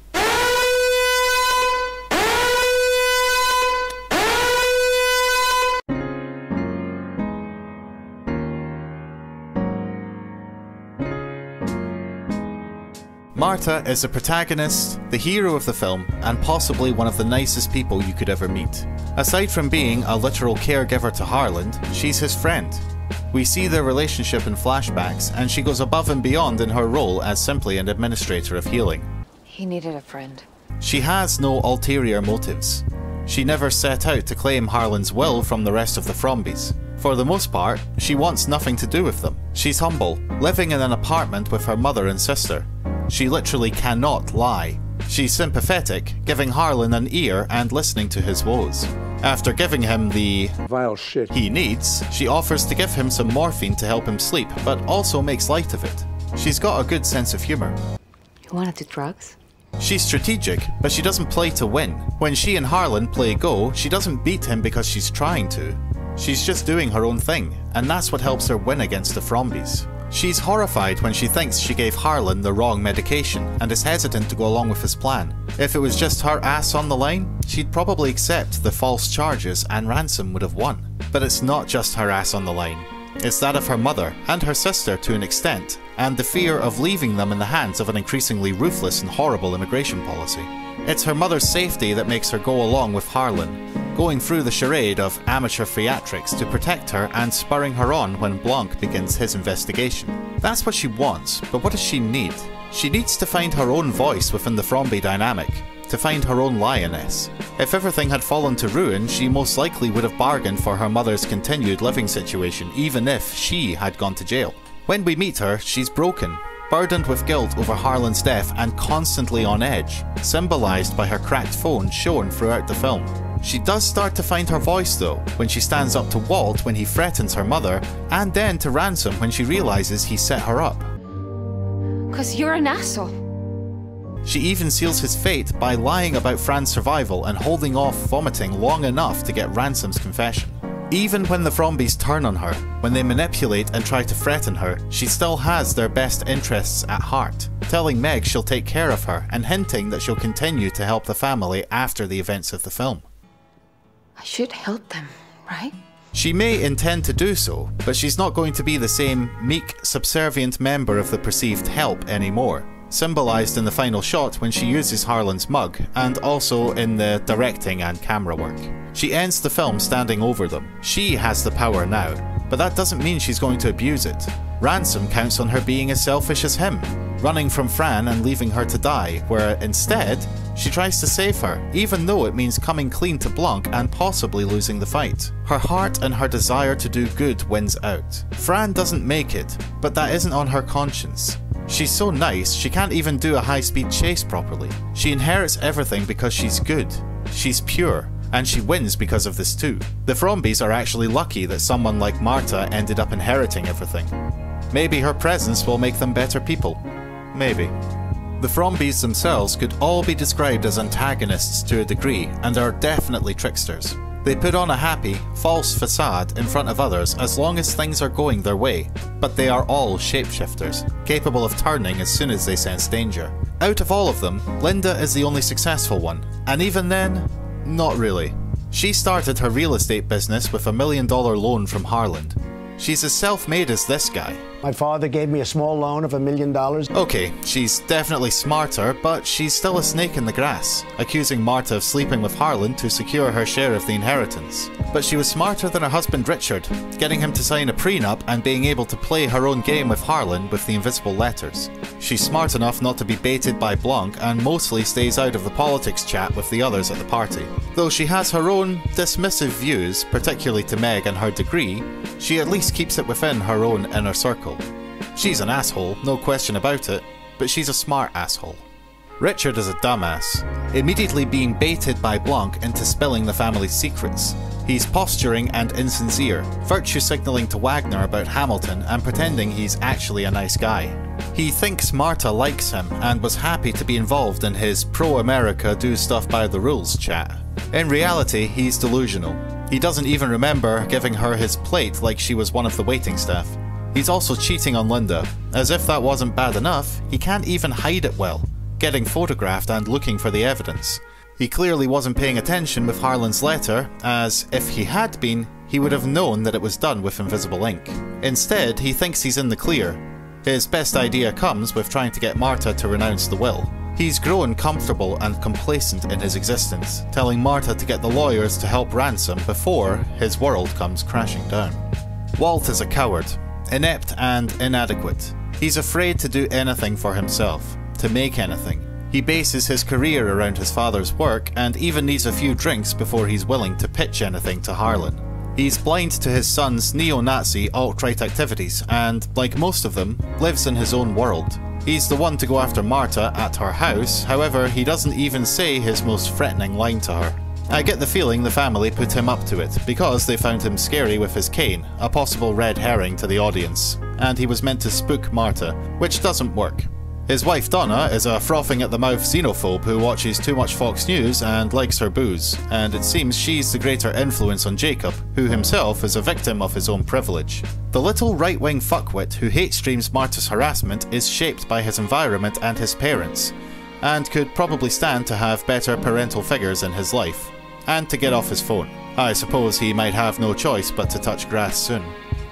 Marta is the protagonist, the hero of the film, and possibly one of the nicest people you could ever meet. Aside from being a literal caregiver to Harlan, she's his friend. We see their relationship in flashbacks, and she goes above and beyond in her role as simply an administrator of healing. He needed a friend. She has no ulterior motives. She never set out to claim Harlan's will from the rest of the Thrombeys. For the most part, she wants nothing to do with them. She's humble, living in an apartment with her mother and sister. She literally cannot lie. She's sympathetic, giving Harlan an ear and listening to his woes. After giving him the vile shit he needs, she offers to give him some morphine to help him sleep, but also makes light of it. She's got a good sense of humor. You wanna do drugs? She's strategic, but she doesn't play to win. When she and Harlan play Go, she doesn't beat him because she's trying to. She's just doing her own thing, and that's what helps her win against the Thrombeys. She's horrified when she thinks she gave Harlan the wrong medication and is hesitant to go along with his plan. If it was just her ass on the line, she'd probably accept the false charges and ransom would have won. But it's not just her ass on the line. It's that of her mother and her sister to an extent, and the fear of leaving them in the hands of an increasingly ruthless and horrible immigration policy. It's her mother's safety that makes her go along with Harlan, going through the charade of amateur theatrics to protect her and spurring her on when Blanc begins his investigation. That's what she wants, but what does she need? She needs to find her own voice within the Thrombey dynamic, to find her own lioness. If everything had fallen to ruin, she most likely would have bargained for her mother's continued living situation, even if she had gone to jail. When we meet her, she's broken, burdened with guilt over Harlan's death and constantly on edge, symbolised by her cracked phone shown throughout the film. She does start to find her voice though, when she stands up to Walt when he threatens her mother, and then to Ransom when she realises he set her up. 'Cause you're an asshole. She even seals his fate by lying about Fran's survival and holding off vomiting long enough to get Ransom's confession. Even when the Thrombeys turn on her, when they manipulate and try to threaten her, she still has their best interests at heart, telling Meg she'll take care of her and hinting that she'll continue to help the family after the events of the film. I should help them, right? She may intend to do so, but she's not going to be the same meek, subservient member of the perceived help anymore, symbolised in the final shot when she uses Harlan's mug, and also in the directing and camera work. She ends the film standing over them. She has the power now, but that doesn't mean she's going to abuse it. Ransom counts on her being as selfish as him, running from Fran and leaving her to die, where instead, she tries to save her, even though it means coming clean to Blanc and possibly losing the fight. Her heart and her desire to do good wins out. Fran doesn't make it, but that isn't on her conscience. She's so nice, she can't even do a high-speed chase properly. She inherits everything because she's good, she's pure, and she wins because of this too. The Thrombeys are actually lucky that someone like Marta ended up inheriting everything. Maybe her presence will make them better people. Maybe. The Thrombeys themselves could all be described as antagonists to a degree, and are definitely tricksters. They put on a happy, false facade in front of others as long as things are going their way, but they are all shapeshifters, capable of turning as soon as they sense danger. Out of all of them, Linda is the only successful one, and even then, not really. She started her real estate business with a $1 million loan from Harlan. She's as self-made as this guy, My father gave me a small loan of $1 million. Okay, she's definitely smarter, but she's still a snake in the grass, accusing Marta of sleeping with Harlan to secure her share of the inheritance. But she was smarter than her husband Richard, getting him to sign a prenup and being able to play her own game with Harlan with the invisible letters. She's smart enough not to be baited by Blanc and mostly stays out of the politics chat with the others at the party. Though she has her own dismissive views, particularly to Meg and her degree, she at least keeps it within her own inner circle. She's an asshole, no question about it, but she's a smart asshole. Richard is a dumbass, immediately being baited by Blanc into spilling the family's secrets. He's posturing and insincere, virtue signalling to Wagner about Hamilton and pretending he's actually a nice guy. He thinks Marta likes him and was happy to be involved in his pro-America do stuff by the rules chat. In reality, he's delusional. He doesn't even remember giving her his plate like she was one of the waiting staff. He's also cheating on Linda. As if that wasn't bad enough, he can't even hide it well, getting photographed and looking for the evidence. He clearly wasn't paying attention with Harlan's letter, as if he had been, he would have known that it was done with invisible ink. Instead, he thinks he's in the clear. His best idea comes with trying to get Marta to renounce the will. He's grown comfortable and complacent in his existence, telling Marta to get the lawyers to help ransom before his world comes crashing down. Walt is a coward, inept and inadequate. He's afraid to do anything for himself, to make anything. He bases his career around his father's work and even needs a few drinks before he's willing to pitch anything to Harlan. He's blind to his son's neo-Nazi alt-right activities and, like most of them, lives in his own world. He's the one to go after Marta at her house, however, he doesn't even say his most threatening line to her. I get the feeling the family put him up to it, because they found him scary with his cane, a possible red herring to the audience, and he was meant to spook Marta, which doesn't work. His wife Donna is a frothing-at-the-mouth xenophobe who watches too much Fox News and likes her booze, and it seems she's the greater influence on Jacob, who himself is a victim of his own privilege. The little right-wing fuckwit who hate-streams Marta's harassment is shaped by his environment and his parents, and could probably stand to have better parental figures in his life, and to get off his phone. I suppose he might have no choice but to touch grass soon.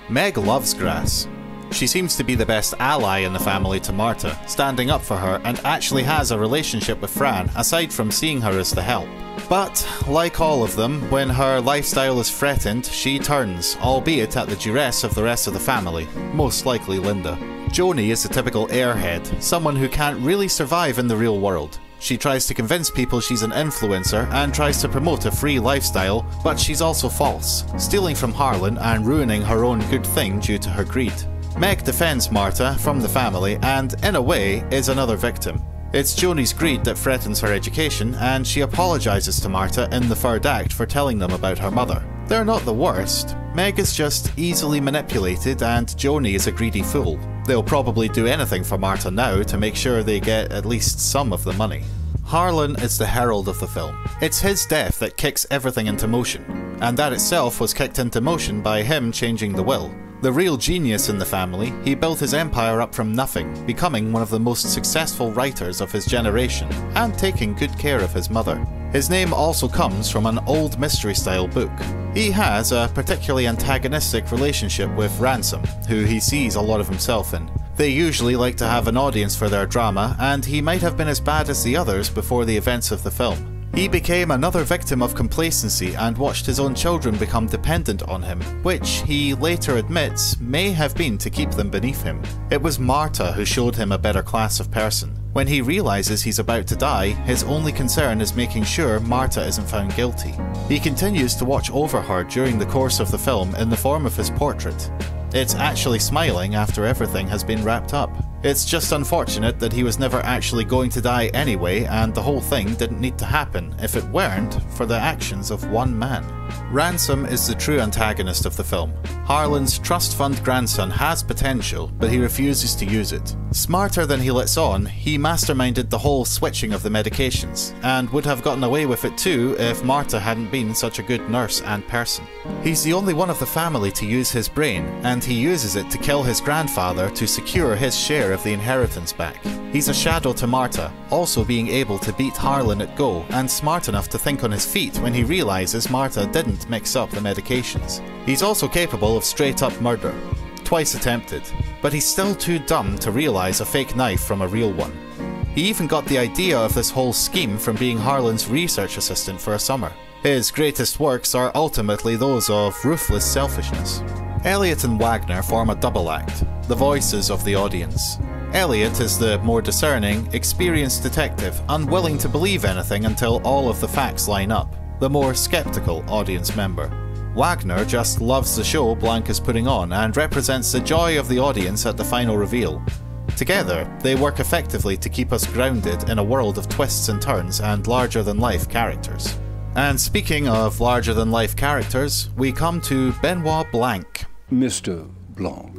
Meg loves grass. She seems to be the best ally in the family to Marta, standing up for her and actually has a relationship with Fran aside from seeing her as the help. But, like all of them, when her lifestyle is threatened, she turns, albeit at the duress of the rest of the family, most likely Linda. Joni is the typical airhead, someone who can't really survive in the real world. She tries to convince people she's an influencer and tries to promote a free lifestyle, but she's also false, stealing from Harlan and ruining her own good thing due to her greed. Meg defends Marta from the family and, in a way, is another victim. It's Joni's greed that threatens her education, and she apologises to Marta in the third act for telling them about her mother. They're not the worst. Meg is just easily manipulated and Joni is a greedy fool. They'll probably do anything for Marta now to make sure they get at least some of the money. Harlan is the herald of the film. It's his death that kicks everything into motion, and that itself was kicked into motion by him changing the will. The real genius in the family, he built his empire up from nothing, becoming one of the most successful writers of his generation, and taking good care of his mother. His name also comes from an old mystery-style book. He has a particularly antagonistic relationship with Ransom, who he sees a lot of himself in. They usually like to have an audience for their drama, and he might have been as bad as the others before the events of the film. He became another victim of complacency and watched his own children become dependent on him, which he later admits may have been to keep them beneath him. It was Marta who showed him a better class of person. When he realizes he's about to die, his only concern is making sure Marta isn't found guilty. He continues to watch over her during the course of the film in the form of his portrait. It's actually smiling after everything has been wrapped up. It's just unfortunate that he was never actually going to die anyway, and the whole thing didn't need to happen if it weren't for the actions of one man. Ransom is the true antagonist of the film. Harlan's trust fund grandson has potential, but he refuses to use it. Smarter than he lets on, he masterminded the whole switching of the medications, and would have gotten away with it too if Marta hadn't been such a good nurse and person. He's the only one of the family to use his brain, and he uses it to kill his grandfather to secure his share of the inheritance back. He's a shadow to Marta, also being able to beat Harlan at Go, and smart enough to think on his feet when he realizes Marta didn't mix up the medications. He's also capable of straight-up murder, twice attempted. but he's still too dumb to realize a fake knife from a real one. He even got the idea of this whole scheme from being Harlan's research assistant for a summer. His greatest works are ultimately those of ruthless selfishness. Elliot and Wagner form a double act, the voices of the audience. Elliot is the more discerning, experienced detective, unwilling to believe anything until all of the facts line up, the more skeptical audience member. Wagner just loves the show Blanc is putting on and represents the joy of the audience at the final reveal. Together, they work effectively to keep us grounded in a world of twists and turns and larger-than-life characters. And speaking of larger-than-life characters, we come to Benoit Blanc. Mr. Blanc,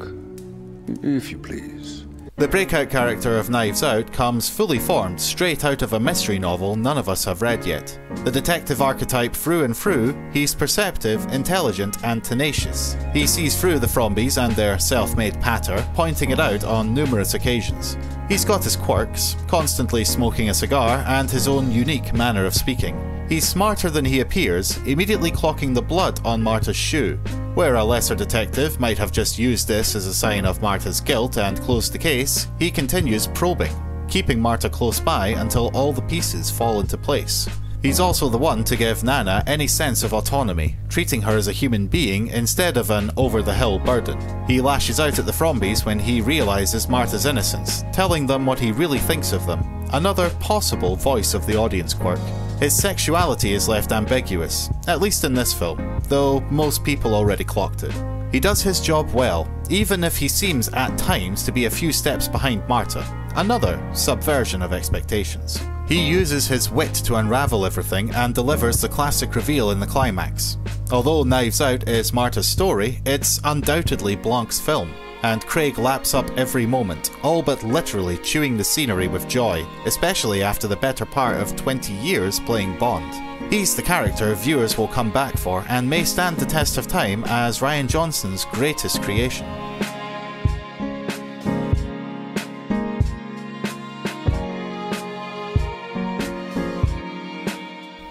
if you please. The breakout character of Knives Out comes fully formed straight out of a mystery novel none of us have read yet. The detective archetype through and through, he's perceptive, intelligent and tenacious. He sees through the Thrombeys and their self-made patter, pointing it out on numerous occasions. He's got his quirks, constantly smoking a cigar and his own unique manner of speaking. He's smarter than he appears, immediately clocking the blood on Marta's shoe, where a lesser detective might have just used this as a sign of Marta's guilt and closed the case. He continues probing, keeping Marta close by until all the pieces fall into place. He's also the one to give Nana any sense of autonomy, treating her as a human being instead of an over-the-hill burden. He lashes out at the Thrombeys when he realizes Marta's innocence, telling them what he really thinks of them, another possible voice of the audience quirk. His sexuality is left ambiguous, at least in this film, though most people already clocked it. He does his job well, even if he seems at times to be a few steps behind Marta, another subversion of expectations. He uses his wit to unravel everything and delivers the classic reveal in the climax. Although Knives Out is Marta's story, it's undoubtedly Blanc's film, and Craig laps up every moment, all but literally chewing the scenery with joy, especially after the better part of 20 years playing Bond. He's the character viewers will come back for and may stand the test of time as Rian Johnson's greatest creation.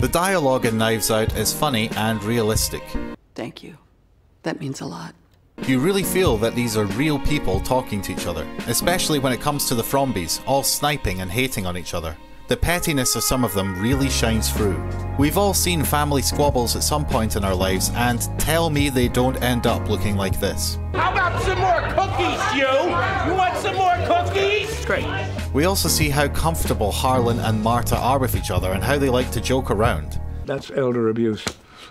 The dialogue in Knives Out is funny and realistic. Thank you. That means a lot. You really feel that these are real people talking to each other, especially when it comes to the Thrombeys, all sniping and hating on each other. The pettiness of some of them really shines through. We've all seen family squabbles at some point in our lives, and tell me they don't end up looking like this. How about some more cookies, you? You want some more cookies? Great. We also see how comfortable Harlan and Marta are with each other and how they like to joke around. That's elder abuse.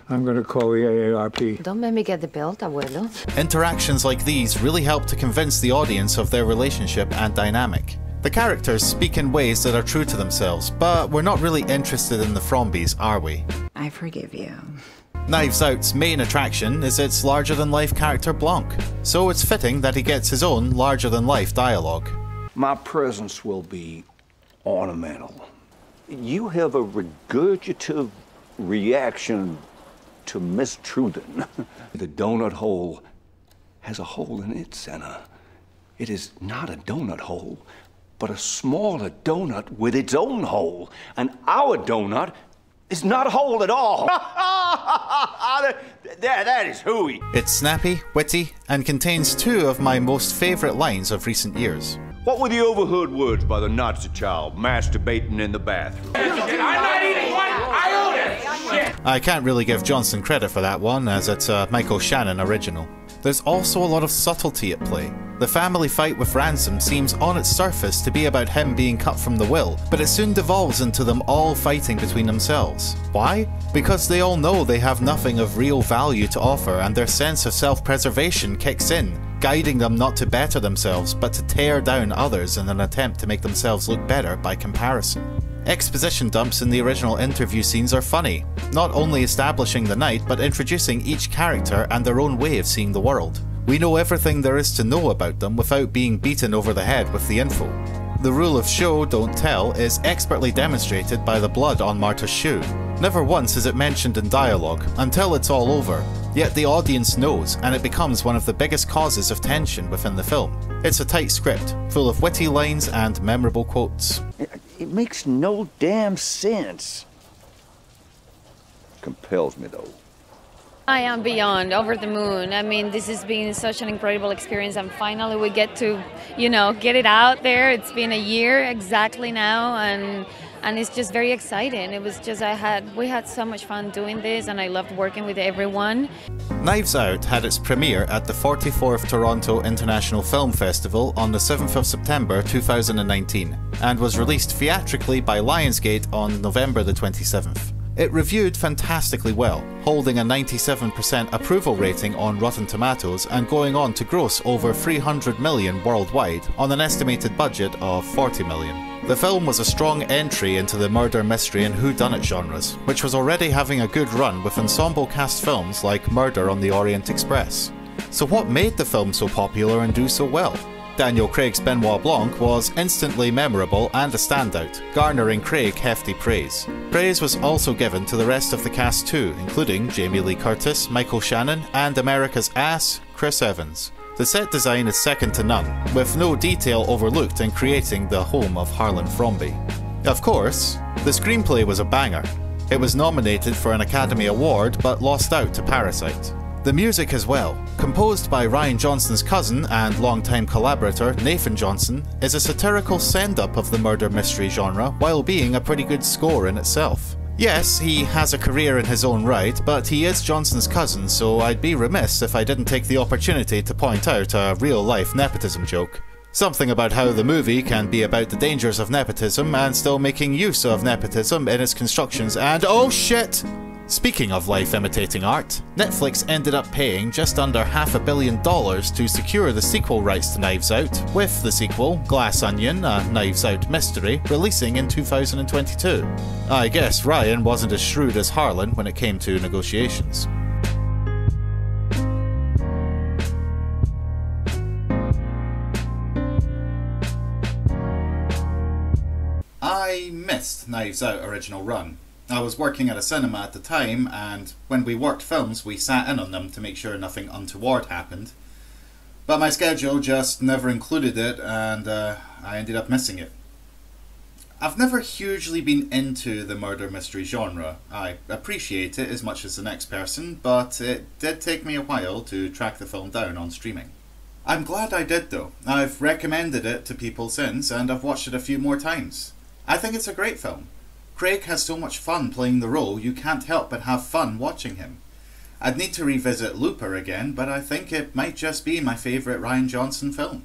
I'm going to call the AARP. Don't make me get the belt, abuelo. Interactions like these really help to convince the audience of their relationship and dynamic. The characters speak in ways that are true to themselves, but we're not really interested in the Thrombeys, are we? I forgive you. Knives Out's main attraction is its larger-than-life character Blanc, so it's fitting that he gets his own larger-than-life dialogue. My presence will be ornamental. You have a regurgitative reaction to Miss Truden. The donut hole has a hole in its center. It is not a donut hole, but a smaller donut with its own hole. And our donut is not a hole at all. That is hooey. It's snappy, witty, and contains two of my most favorite lines of recent years. What were the overheard words by the Nazi child masturbating in the bathroom? I'm not eating one iota! I can't really give Johnson credit for that one, as it's a Michael Shannon original. There's also a lot of subtlety at play. The family fight with Ransom seems on its surface to be about him being cut from the will, but it soon devolves into them all fighting between themselves. Why? Because they all know they have nothing of real value to offer, and their sense of self-preservation kicks in, guiding them not to better themselves, but to tear down others in an attempt to make themselves look better by comparison. Exposition dumps in the original interview scenes are funny, not only establishing the night, but introducing each character and their own way of seeing the world. We know everything there is to know about them without being beaten over the head with the info. The rule of show, don't tell, is expertly demonstrated by the blood on Marta's shoe. Never once is it mentioned in dialogue, until it's all over, yet the audience knows, and it becomes one of the biggest causes of tension within the film. It's a tight script, full of witty lines and memorable quotes. It makes no damn sense. Compels me, though. I am beyond, over the moon. I mean, this has been such an incredible experience, and finally we get to, you know, get it out there. It's been a year exactly now, and it's just very exciting. It was just, we had so much fun doing this, and I loved working with everyone. Knives Out had its premiere at the 44th Toronto International Film Festival on the 7th of September 2019, and was released theatrically by Lionsgate on November the 27th. It reviewed fantastically well, holding a 97% approval rating on Rotten Tomatoes and going on to gross over $300 million worldwide on an estimated budget of $40 million. The film was a strong entry into the murder, mystery and whodunit genres, which was already having a good run with ensemble cast films like Murder on the Orient Express. So what made the film so popular and do so well? Daniel Craig's Benoit Blanc was instantly memorable and a standout, garnering Craig hefty praise. Praise was also given to the rest of the cast too, including Jamie Lee Curtis, Michael Shannon, and America's ass, Chris Evans. The set design is second to none, with no detail overlooked in creating the home of Harlan Thrombey. Of course, the screenplay was a banger. It was nominated for an Academy Award but lost out to Parasite. The music as well, composed by Rian Johnson's cousin and longtime collaborator Nathan Johnson, is a satirical send-up of the murder mystery genre while being a pretty good score in itself. Yes, he has a career in his own right, but he is Johnson's cousin, so I'd be remiss if I didn't take the opportunity to point out a real-life nepotism joke. Something about how the movie can be about the dangers of nepotism and still making use of nepotism in its constructions and oh shit! Speaking of life imitating art, Netflix ended up paying just under $500 million to secure the sequel rights to Knives Out, with the sequel, Glass Onion, a Knives Out mystery, releasing in 2022. I guess Rian wasn't as shrewd as Harlan when it came to negotiations. I missed Knives Out original run. I was working at a cinema at the time, and when we worked films we sat in on them to make sure nothing untoward happened. But my schedule just never included it, and I ended up missing it. I've never hugely been into the murder mystery genre. I appreciate it as much as the next person, but it did take me a while to track the film down on streaming. I'm glad I did though. I've recommended it to people since, and I've watched it a few more times. I think it's a great film. Craig has so much fun playing the role, you can't help but have fun watching him. I'd need to revisit Looper again, but I think it might just be my favourite Rian Johnson film.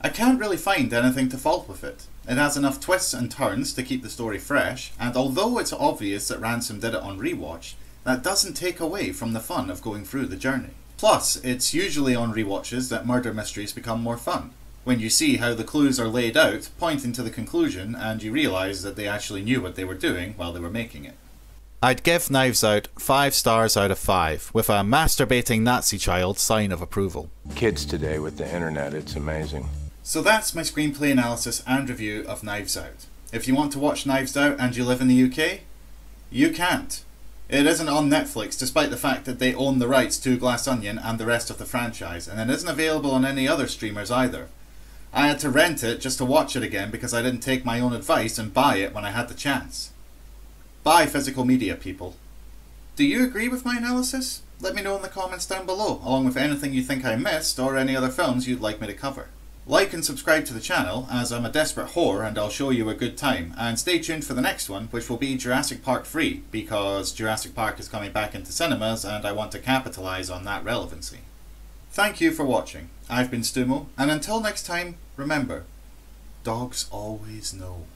I can't really find anything to fault with it. It has enough twists and turns to keep the story fresh, and although it's obvious that Ransom did it on rewatch, that doesn't take away from the fun of going through the journey. Plus, it's usually on rewatches that murder mysteries become more fun. When you see how the clues are laid out, pointing to the conclusion, and you realise that they actually knew what they were doing while they were making it. I'd give Knives Out 5 stars out of 5, with a masturbating Nazi child sign of approval. Kids today with the internet, it's amazing. So that's my screenplay analysis and review of Knives Out. If you want to watch Knives Out and you live in the UK, you can't. It isn't on Netflix, despite the fact that they own the rights to Glass Onion and the rest of the franchise, and it isn't available on any other streamers either. I had to rent it just to watch it again because I didn't take my own advice and buy it when I had the chance. Buy physical media, people. Do you agree with my analysis? Let me know in the comments down below, along with anything you think I missed or any other films you'd like me to cover. Like and subscribe to the channel, as I'm a desperate whore and I'll show you a good time. And stay tuned for the next one, which will be Jurassic Park 3, because Jurassic Park is coming back into cinemas and I want to capitalise on that relevancy. Thank you for watching. I've been Stumo, and until next time, remember, dogs always know.